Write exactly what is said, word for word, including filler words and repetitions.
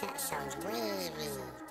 That sounds wavy.